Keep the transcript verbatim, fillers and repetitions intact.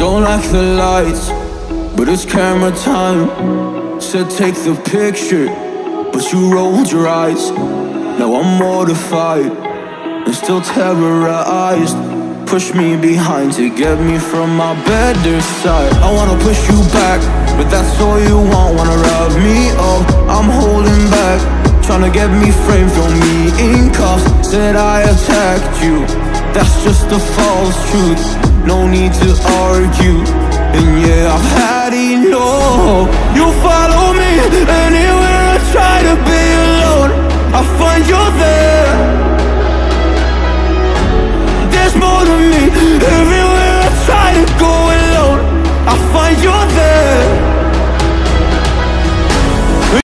Don't like the lights, but it's camera time. Said take the picture, but you rolled your eyes. Now I'm mortified and still terrorized. Push me behind to get me from my better side. I wanna push you back, but that's all you want. Wanna rub me up, I'm holding back. Tryna get me framed, throw me in cuffs. Said I attacked you, that's just a false truth. No need to argue, and yeah, I've had enough. You follow me anywhere I try to be.